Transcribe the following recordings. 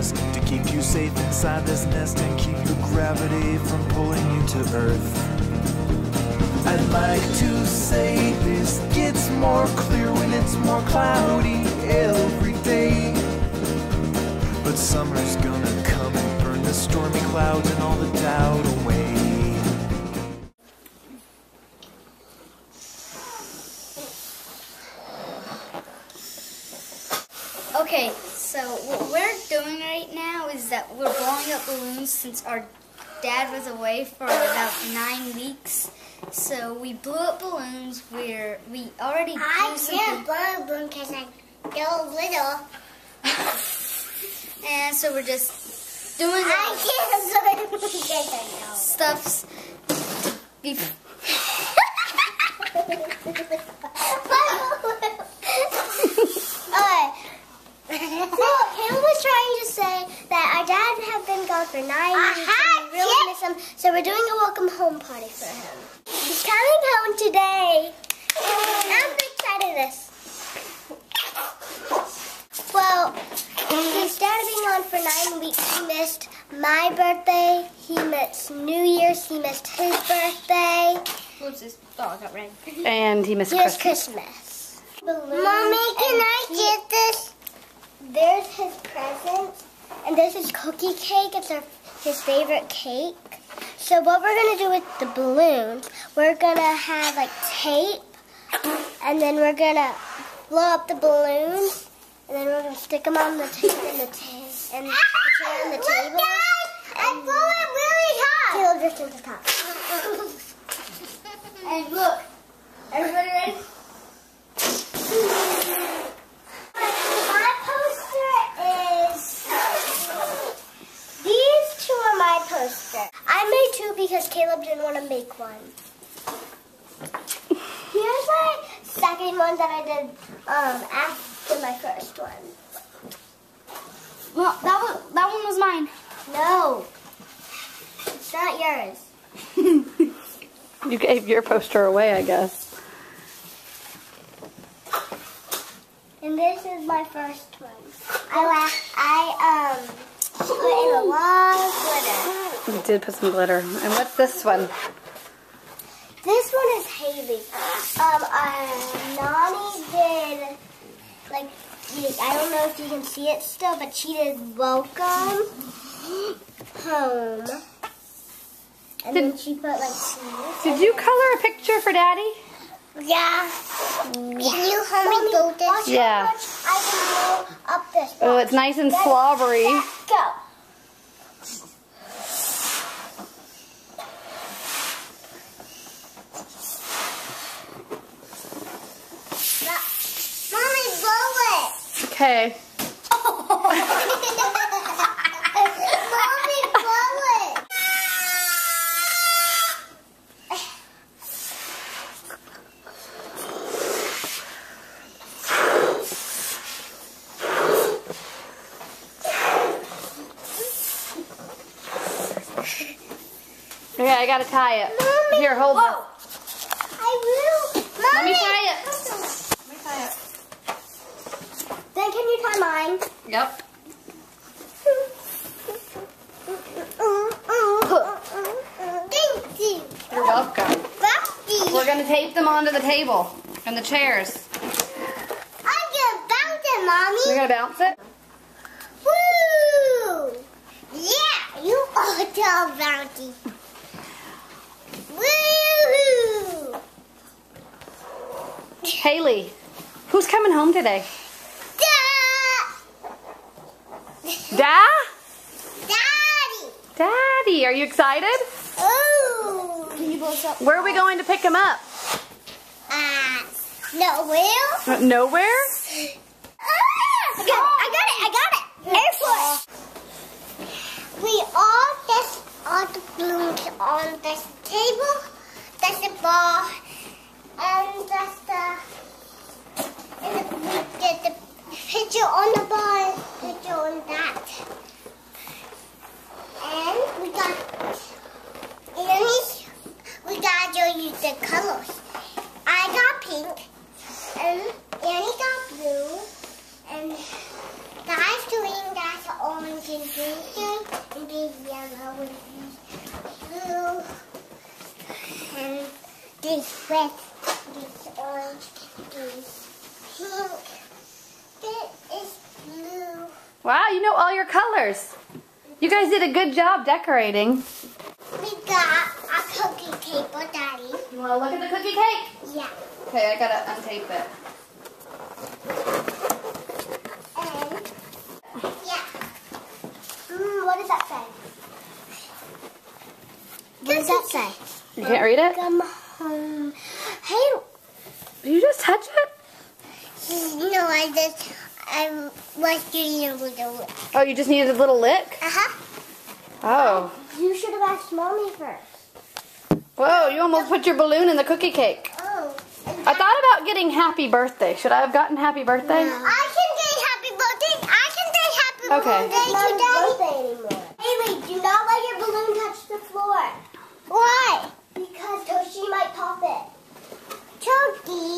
best to keep you safe inside this nest and keep your gravity from pulling you to earth. I'd like to say this gets more clear when it's more cloudy every day, but summer's gonna come and burn the stormy clouds and all the doubt away. Okay, so what we're doing right now is that we're blowing up balloons since our dad was away for about 9 weeks. So we blew up balloons where we already blew something. I didn't blow a balloon because I'm so little. And so we're just doing stuffs to be... for 9 years, and we really miss him, so we're doing a welcome home party for him. He's coming home today. I'm excited this. Well, instead of being on for 9 weeks, he missed my birthday, he missed New Year's, he missed his birthday. Whoops, this dog got red. And he missed Christmas. Balloons. Mommy, can I get this? There's his present. And this is cookie cake. It's his favorite cake. So what we're going to do with the balloons, we're going to have like tape, and then we're going to blow up the balloons, and then we're going to stick them on the tape and the table. Look, Dad! I blew it really hot! It'll drift into the top. And look, everybody ready? I made two because Caleb didn't want to make one. Here's my second one that I did after my first one. Well, that one was mine. No, it's not yours. You gave your poster away, I guess. And this is my first one. I put in a lot of glitter. You did put some glitter. And what's this one? This one is Hayley. Nani did, like, I don't know if you can see it still, but she did welcome home. And then she put, like, cheese. Did you color a picture for Daddy? Yeah. Can you help me do this? Yeah. Watch how much I can blow up this box. Oh, it's nice and slobbery. Go. Okay. Okay, I gotta tie it. Mommy, here, hold it. I will. Mommy. Let me tie it. Then can you tie mine? Yep. Thank you. You're welcome. We're going to tape them onto the table and the chairs. I'm going to bounce it, Mommy. You're going to bounce it? Woo! Yeah, you are so bouncy. Woo! Hayley, who's coming home today? Daddy! Daddy, are you excited? Ooh! Can you blow us up? Where are we going to pick him up? Nowhere. Nowhere? I got it! Airport! We all just all the balloons on this table, that's the ball, and that's the... And we get the picture on the ball, picture on that. And we got you the colors. I got pink, and Annie got blue, and that's green, that's orange, and would be blue and this red, this orange, this pink. This is blue. Wow, you know all your colors. You guys did a good job decorating. We got a cookie cake for Daddy. You want to look at the cookie cake? Yeah. Okay, I gotta untape it. And, yeah. What does that say? What does that say? You can't read it? Come home. Hey. Did you just touch it? No, I was doing a little lick. Oh, you just needed a little lick? Uh-huh. Oh. You should have asked Mommy first. Whoa, you almost put your balloon in the cookie cake. Oh. I thought about getting happy birthday. Should I have gotten happy birthday? No. I can get happy birthday. I can get happy birthday to Daddy. Hayley, do not let your balloon touch the floor. Why? Because she might pop it. Chody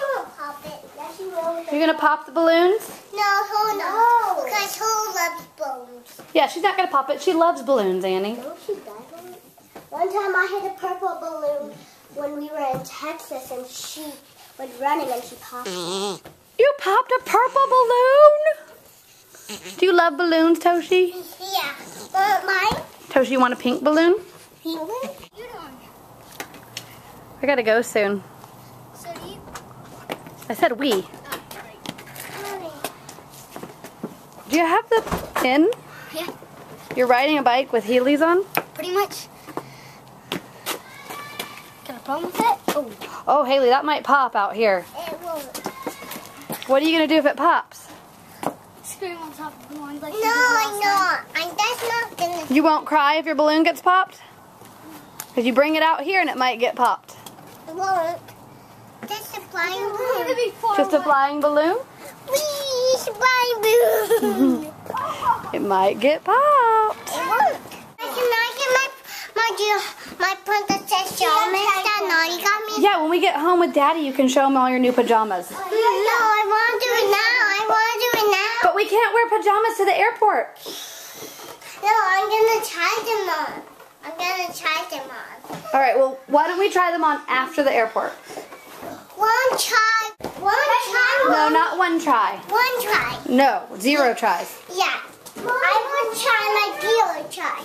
won't pop it. Yes, she will. You're going to pop the balloons? No, hold on. Because Ho loves balloons. Yeah, she's not going to pop it. She loves balloons, Annie. No, she doesn't. One time I hit a purple balloon when we were in Texas, and she was running and she popped it. You popped a purple balloon? Do you love balloons, Toshi? Yeah. But mine? Toshi, you want a pink balloon? Pink balloon? You don't. I gotta go soon. So do you? I said we. Oh, right. Do you have the pin? Yeah. You're riding a bike with Heelys on? Pretty much. Got a problem with it? Oh. Oh, Hayley, that might pop out here. It will. What are you gonna do if it pops? Scream on top of the ones like you did last time. No, I'm not. That's not gonna. You won't cry if your balloon gets popped? Because you bring it out here and it might get popped. It won't. Just a flying balloon. Just a flying balloon? Wee, flying balloon. It might get popped. It won't. I cannot get my princess pajamas that Naughty got me. Yeah, when we get home with Daddy, you can show him all your new pajamas. No, I want to do it now. I want to do it now. But we can't wear pajamas to the airport. No, I'm going to try them on. I'm going to try them on. All right, well, why don't we try them on after the airport? No, not one try. One try. No, zero tries. Yeah. I would try my zero try.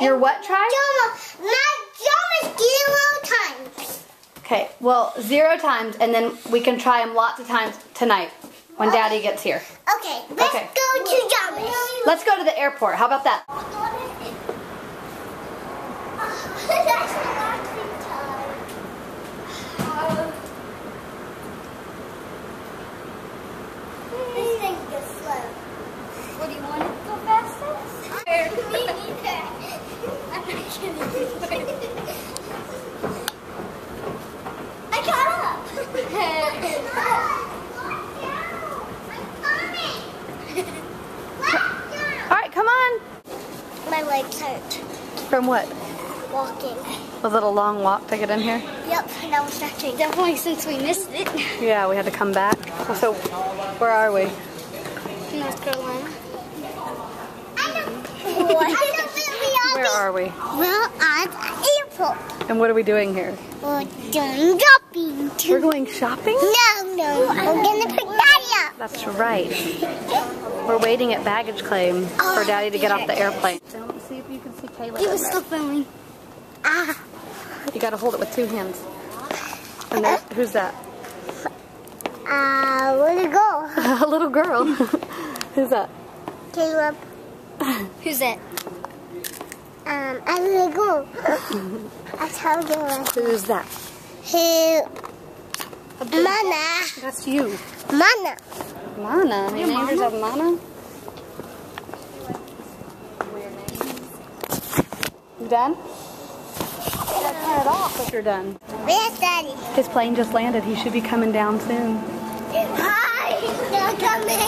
Your what try? My zero times. Okay, well, 0 times, and then we can try them lots of times tonight when Daddy gets here. Okay, let's go to Thomas. Let's go to the airport. How about that? From what? Walking. Was it a long walk to get in here? Yep, and I was stretching. Definitely since we missed it. Yeah, we had to come back. So, where are we? North Carolina. Where are we? We're at the airport. And what are we doing here? We're going shopping. We're going shopping? No. I'm going to pick Daddy up. That's right. We're waiting at baggage claim for Daddy to get off the airplane. See if you can see Caleb. He was still filming. Ah! You gotta hold it with 2 hands. And that, who's that? Little girl. A little girl. Who's that? Caleb. Who's that? A little girl. I told you. Who's that? Who? Mana. That's you. Mana. Mana. Your neighbors have Mana. Done? Yeah. Turn it off if you're done. Where's Daddy? His plane just landed. He should be coming down soon. Hi! They're coming!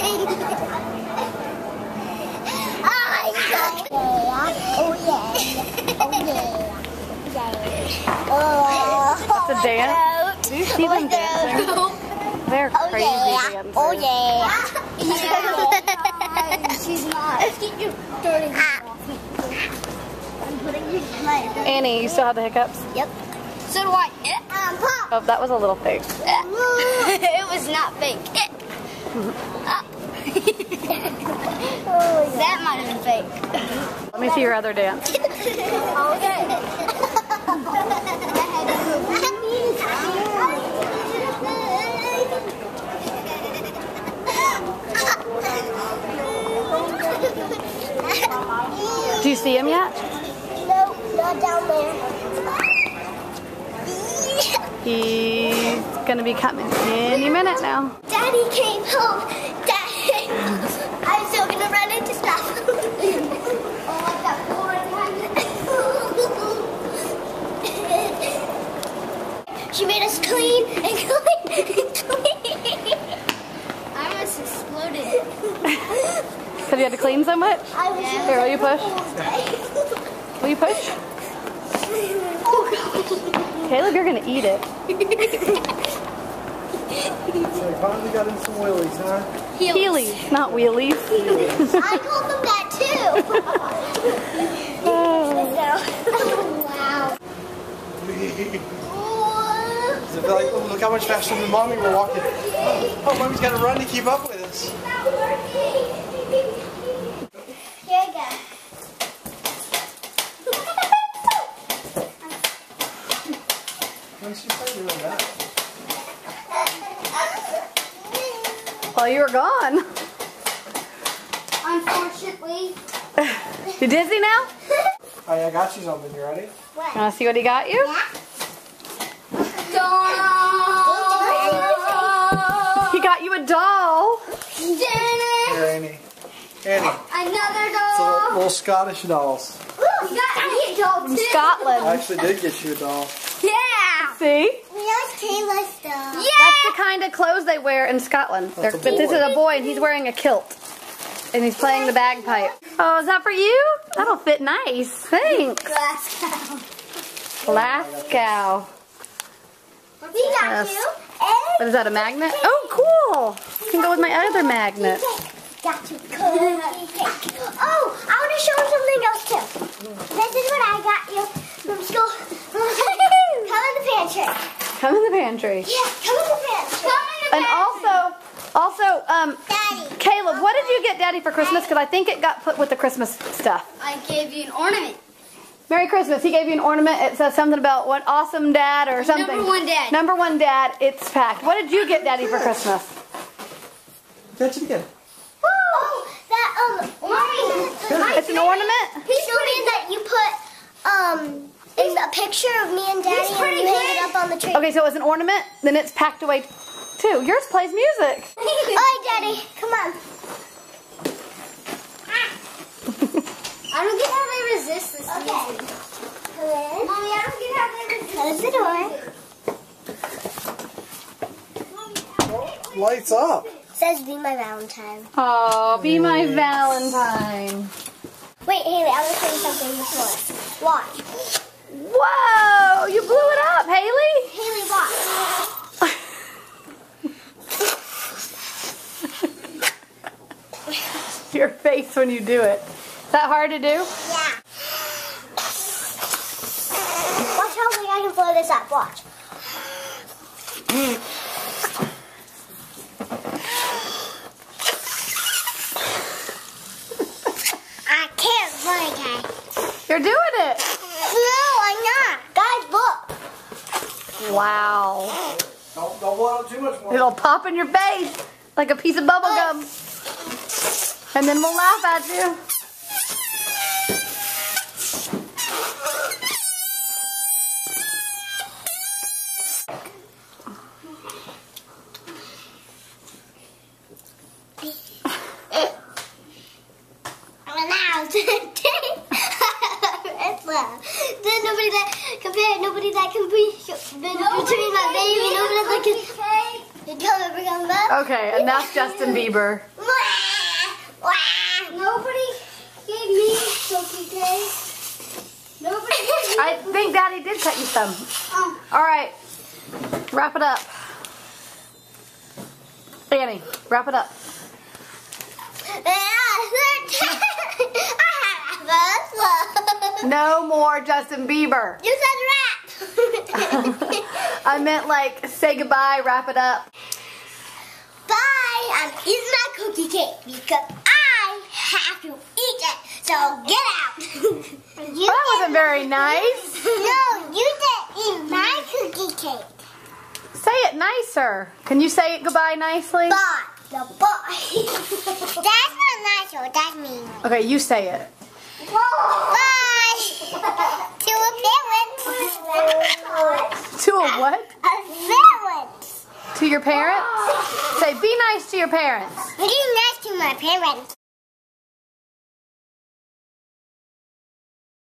Oh, yeah. That's a dance. Do you see them dancing? They're crazy dancers. Oh, yeah. She's not. Let's get you dirty. Annie, you still have the hiccups? Yep. So do I. Oh, that was a little fake. It was not fake. That might have been fake. Let me see your other dance. Okay. Do you see him yet? No, not down there. He's gonna be coming any minute now. Daddy came home. Daddy, I'm still gonna run into stuff. Oh, I got bored. She made us clean and clean and clean. I almost exploded. Because you had to clean so much? I was. Yeah. Here, will you push? Will you push? Oh God. Caleb, you're gonna eat it. So you finally got in some wheelies, huh? Heelys, not wheelies. Heelys. I called them that too. Oh. Wow. So they're like, oh, look how much faster than mommy we're walking. Oh, mommy's gotta run to keep up with us. It's not working. Here you go. Well, you were gone. Unfortunately. You dizzy now? Oh, yeah, I got you something. You ready? What? You want to see what he got you? Yeah. Doll. He got you a doll. Here, Annie. Annie. Another doll. It's a little Scottish dolls. Ooh, you got me a doll too. From Scotland. I actually did get you a doll. See? We like Taylor's doll. Yeah! That's the kind of clothes they wear in Scotland. But this is a boy and he's wearing a kilt. And he's playing the bagpipe. Oh, is that for you? That'll fit nice. Thanks. Glasgow. Glasgow. We got you. What is that, a magnet? Oh, cool. I can go with my other magnet. Got you. Oh, I want to show you something else too. This is what I got you from school. Come in the pantry. Yeah, come in the pantry. And also, Daddy. Caleb, what did you get Daddy for Christmas? Because I think it got put with the Christmas stuff. I gave you an ornament. Merry Christmas. He gave you an ornament. It says something about what awesome dad or something. Number one dad, it's packed. What did you get Daddy for Christmas? What did you get? Oh, that ornament. It's an ornament? He told me that you put. It's a picture of me and Daddy and you hang it up on the tree. Okay, so it's an ornament, then it's packed away too. Yours plays music. Alright, Daddy, come on. I don't get how they resist this music. Mommy, I don't get how they resist. Close the door. Lights up. It says be my Valentine. Oh, be my Valentine. Wait, Hayley, I was saying something before. Watch. Whoa! You blew it up, Hayley! Hayley, watch. Your face when you do it. Is that hard to do? Yeah. Watch how big I can blow this up. Watch. I can't blow it. You're doing it. Wow. Don't blow out too much more. It'll pop in your face like a piece of bubble gum. And then we'll laugh at you. Okay, enough Justin Bieber. Nobody gave me cookie cake. Nobody gave me I think Daddy did cut you some. Alright, wrap it up. Annie, wrap it up. No more Justin Bieber. You said wrap. I meant like say goodbye, wrap it up. Bye. I'm eating my cookie cake because I have to eat it. So get out. You well, that wasn't very nice. No, you didn't eat my cookie cake. Say it nicer. Can you say it goodbye nicely? Bye. The boy. That's not natural. That's mean. Okay, you say it. Bye. To a parent. To a what? A parent. To your parents? Say, be nice to your parents. Be nice to my parents.